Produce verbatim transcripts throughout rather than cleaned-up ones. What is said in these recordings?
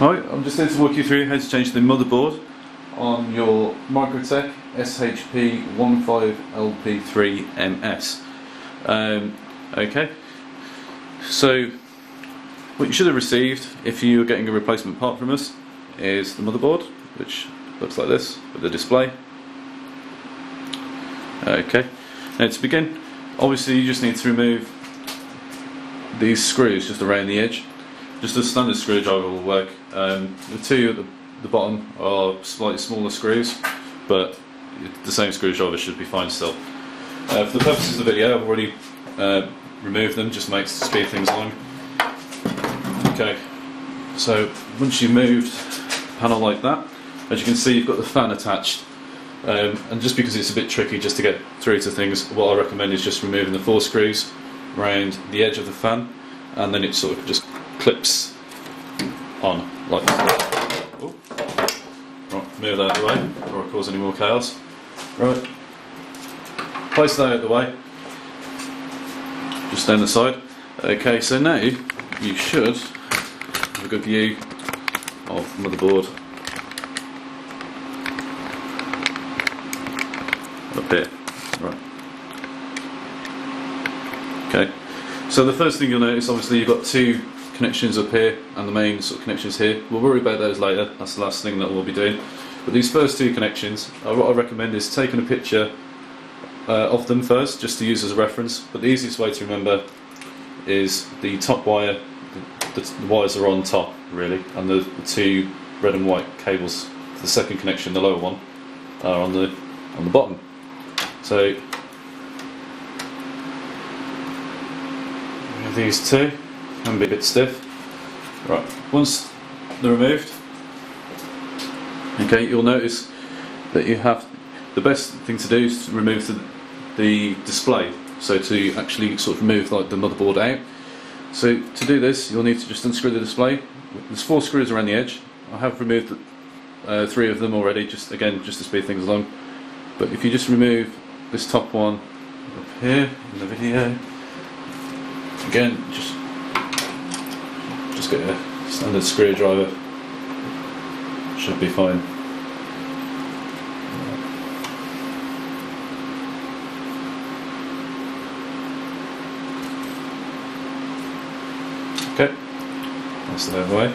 Right, I'm just here to walk you through how to change the motherboard on your Microtec S H P fifteen L P three M S. Um, okay, so what you should have received if you were getting a replacement part from us is the motherboard, which looks like this with the display. Okay, now to begin, obviously you just need to remove these screws just around the edge. Just a standard screwdriver will work. Um, the two at the, the bottom are slightly smaller screws, but the same screwdriver should be fine still. Uh, for the purposes of the video, I've already uh, removed them, just makes to speed things along. Okay, so once you've moved the panel like that, as you can see, you've got the fan attached. Um, and just because it's a bit tricky just to get through to things, what I recommend is just removing the four screws around the edge of the fan, and then it sort of just clips on like that. Oh. Right, move that out of the way before I cause any more chaos. Right, place that out of the way, just down the side. Okay, so now you should have a good view of the motherboard up here. Right. Okay, so the first thing you'll notice, obviously, you've got two connections up here and the main sort of connections here. We'll worry about those later, that's the last thing that we'll be doing. But these first two connections, uh, what I recommend is taking a picture uh, of them first, just to use as a reference. But the easiest way to remember is the top wire, the, the wires are on top really, and the, the two red and white cables, the second connection, the lower one, are on the, on the bottom. So, these two. Can be a bit stiff. Right, once they're removed, okay, you'll notice that you have, the best thing to do is to remove the, the display, so to actually sort of remove like the motherboard out. So to do this, you'll need to just unscrew the display. There's four screws around the edge. I have removed uh, three of them already, just again just to speed things along. But if you just remove this top one up here in the video, again just Just get a standard screwdriver, should be fine. Okay, that's the other way.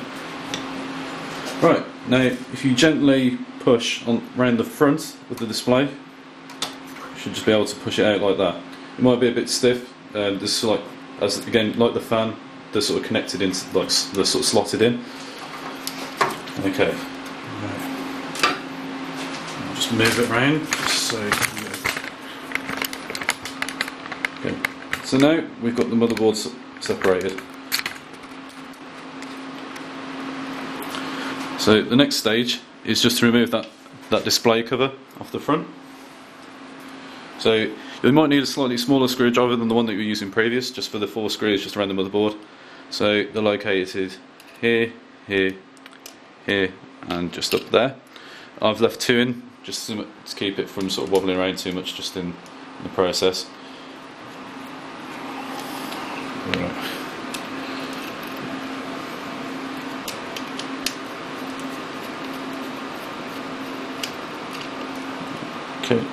Right, now if you gently push on around the front of the display, you should just be able to push it out like that. It might be a bit stiff, um, this is like, as again, like the fan, they're sort of connected in, like they're sort of slotted in. Okay. I'll just move it around. So, okay. So now we've got the motherboard separated. So the next stage is just to remove that, that display cover off the front. So you might need a slightly smaller screwdriver than the one that you were using previous, just for the four screws just around the motherboard. So they're located here, here, here, and just up there. I've left two in, just to keep it from sort of wobbling around too much just in the process. Okay.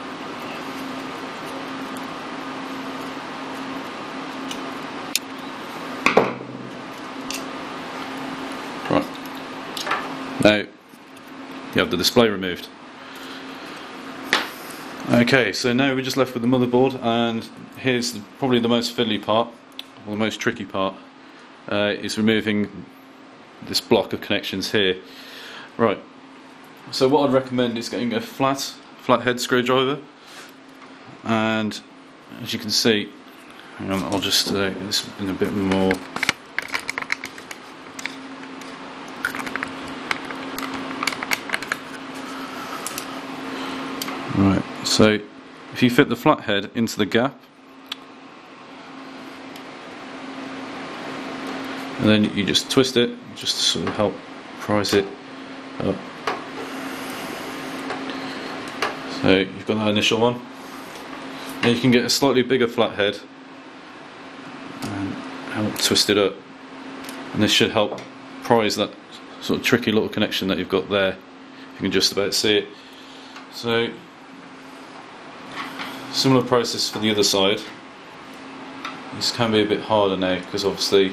Now, you have the display removed. Okay, so now we're just left with the motherboard, and here's the, probably the most fiddly part, or the most tricky part, uh, is removing this block of connections here. Right, so what I'd recommend is getting a flat, flathead screwdriver, and as you can see, hang on, I'll just uh, get this in a bit more. Right, so if you fit the flathead into the gap, and then you just twist it, just to sort of help prise it up. So you've got that initial one. Now you can get a slightly bigger flathead and help twist it up, and this should help prise that sort of tricky little connection that you've got there. You can just about see it. So similar process for the other side. This can be a bit harder now because obviously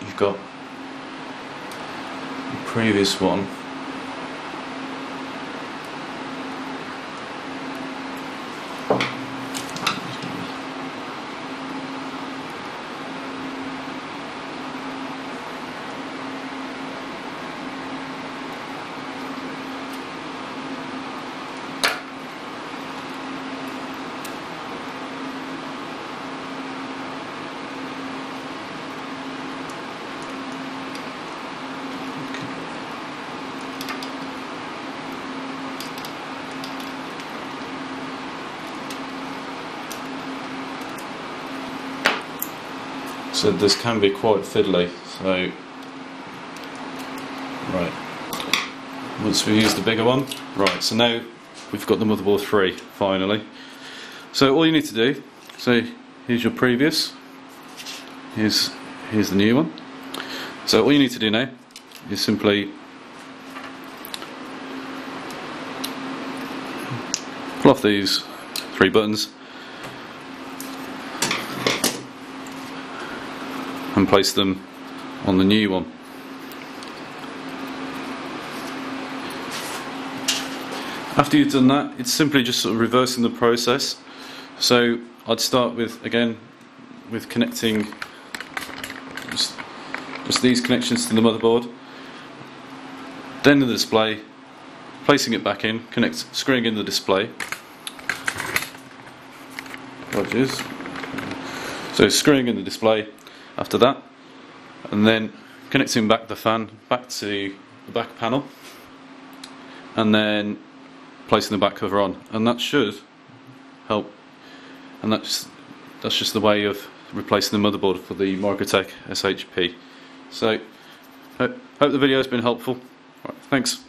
you've got the previous one. So this can be quite fiddly, so right, once we use the bigger one, right, so now we've got the motherboard free finally. So all you need to do, so here's your previous, here's, here's the new one. So all you need to do now is simply pull off these three buttons and place them on the new one. After you've done that, it's simply just sort of reversing the process. So I'd start with, again, with connecting just, just these connections to the motherboard, then the display, placing it back in, connect, screwing in the display. Apologies. So screwing in the display after that, and then connecting back the fan back to the back panel, and then placing the back cover on, and that should help. And that's that's just the way of replacing the motherboard for the Microtec S H P. So hope, hope the video has been helpful. All right, thanks.